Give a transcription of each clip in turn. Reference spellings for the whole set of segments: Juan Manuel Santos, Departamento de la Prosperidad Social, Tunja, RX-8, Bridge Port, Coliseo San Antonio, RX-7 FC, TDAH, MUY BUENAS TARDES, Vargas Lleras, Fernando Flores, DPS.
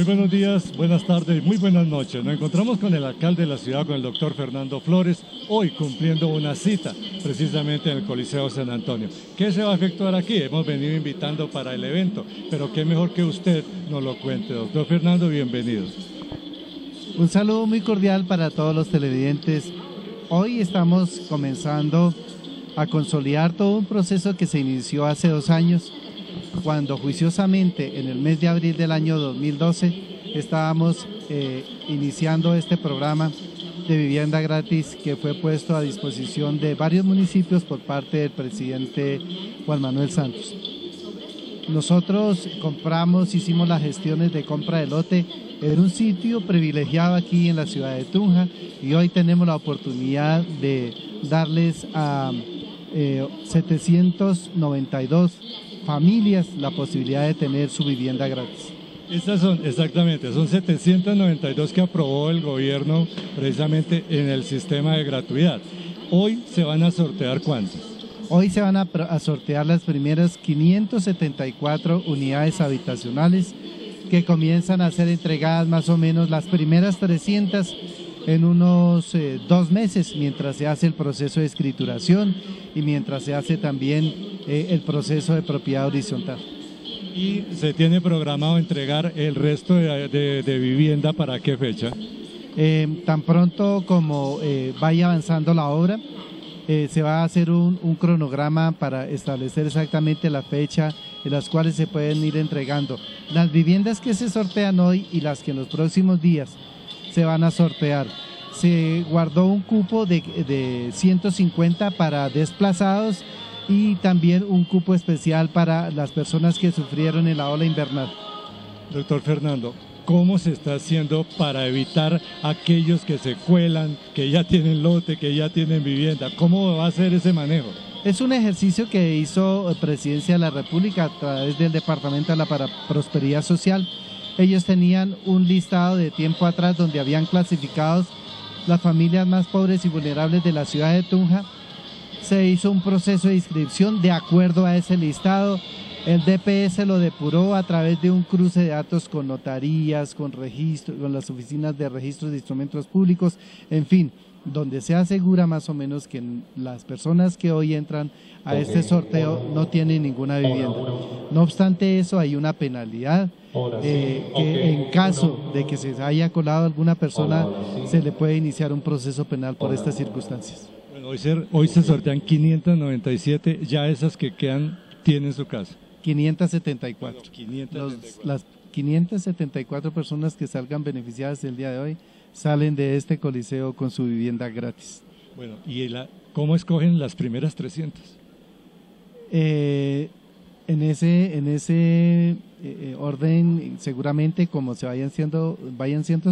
Muy buenos días, buenas tardes, muy buenas noches. Nos encontramos con el alcalde de la ciudad, con el doctor Fernando Flores, hoy cumpliendo una cita precisamente en el Coliseo San Antonio. ¿Qué se va a efectuar aquí? Hemos venido invitando para el evento, pero qué mejor que usted nos lo cuente. Doctor Fernando, bienvenidos. Un saludo muy cordial para todos los televidentes. Hoy estamos comenzando a consolidar todo un proceso que se inició hace 2 años, cuando juiciosamente en el mes de abril del año 2012 estábamos iniciando este programa de vivienda gratis que fue puesto a disposición de varios municipios por parte del presidente Juan Manuel Santos. Nosotros compramos, hicimos las gestiones de compra de lote en un sitio privilegiado aquí en la ciudad de Tunja, y hoy tenemos la oportunidad de darles a 792 familias la posibilidad de tener su vivienda gratis. Estas son, exactamente, son 792 que aprobó el gobierno precisamente en el sistema de gratuidad. ¿Hoy se van a sortear cuántas? Hoy se van a sortear las primeras 574 unidades habitacionales que comienzan a ser entregadas más o menos las primeras 300 en unos 2 meses, mientras se hace el proceso de escrituración y mientras se hace también el proceso de propiedad horizontal. ¿Y se tiene programado entregar el resto de vivienda para qué fecha? Tan pronto como vaya avanzando la obra, se va a hacer un cronograma para establecer exactamente la fecha en las cuales se pueden ir entregando. Las viviendas que se sortean hoy y las que en los próximos días se van a sortear. Se guardó un cupo de 150 para desplazados y también un cupo especial para las personas que sufrieron en la ola invernal. Doctor Fernando, ¿cómo se está haciendo para evitar aquellos que se cuelan, que ya tienen lote, que ya tienen vivienda? ¿Cómo va a ser ese manejo? Es un ejercicio que hizo Presidencia de la República a través del Departamento de la Prosperidad Social. Ellos tenían un listado de tiempo atrás donde habían clasificado las familias más pobres y vulnerables de la ciudad de Tunja. Se hizo un proceso de inscripción de acuerdo a ese listado. El DPS lo depuró a través de un cruce de datos con notarías, con registro, con las oficinas de registro de instrumentos públicos, en fin, donde se asegura más o menos que las personas que hoy entran a este sorteo no tienen ninguna vivienda. No obstante eso, hay una penalidad que en caso de que se haya colado alguna persona se le puede iniciar un proceso penal por estas circunstancias. Bueno, hoy se sortean 597, ya esas que quedan tienen su casa. 574. Bueno, 574. Las 574 personas que salgan beneficiadas el día de hoy salen de este coliseo con su vivienda gratis. Bueno, ¿y cómo escogen las primeras 300? En ese orden, seguramente como se vayan siendo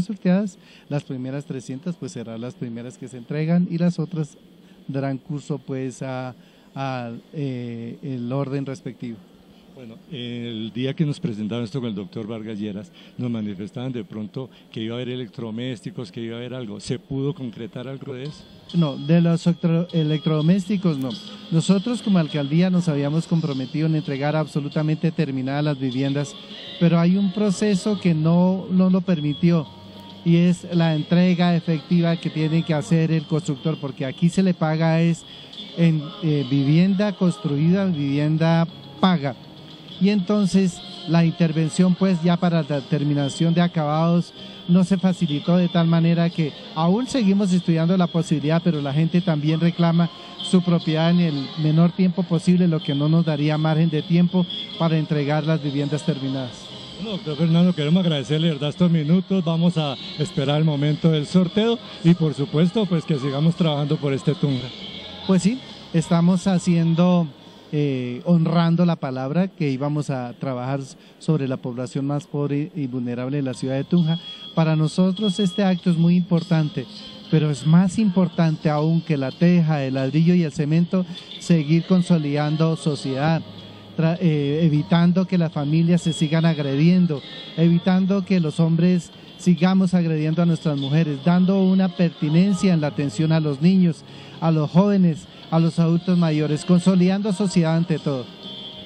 sorteadas, las primeras 300 pues serán las primeras que se entregan, y las otras darán curso pues al orden respectivo. Bueno, el día que nos presentaron esto con el doctor Vargas Lleras, nos manifestaban de pronto que iba a haber electrodomésticos, que iba a haber algo. ¿Se pudo concretar algo de eso? No, de los electrodomésticos no. Nosotros como alcaldía nos habíamos comprometido en entregar absolutamente terminadas las viviendas, pero hay un proceso que no lo permitió, y es la entrega efectiva que tiene que hacer el constructor, porque aquí se le paga es en vivienda construida, vivienda paga. Y entonces la intervención pues ya para la terminación de acabados no se facilitó, de tal manera que aún seguimos estudiando la posibilidad, pero la gente también reclama su propiedad en el menor tiempo posible, lo que no nos daría margen de tiempo para entregar las viviendas terminadas. Bueno, doctor Fernando, queremos agradecerle, ¿verdad?, estos minutos. Vamos a esperar el momento del sorteo y por supuesto pues que sigamos trabajando por este Tunja. Pues sí, estamos haciendo... honrando la palabra que íbamos a trabajar sobre la población más pobre y vulnerable de la ciudad de Tunja. Para nosotros este acto es muy importante, pero es más importante aún que la teja, el ladrillo y el cemento, seguir consolidando sociedad, evitando que las familias se sigan agrediendo, evitando que los hombres sigamos agrediendo a nuestras mujeres, dando una pertinencia en la atención a los niños, a los jóvenes, a los adultos mayores, consolidando sociedad ante todo.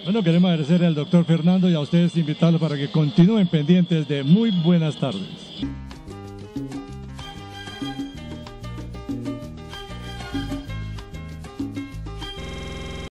Bueno, queremos agradecerle al doctor Fernando y a ustedes invitarlos para que continúen pendientes de Muy Buenas Tardes.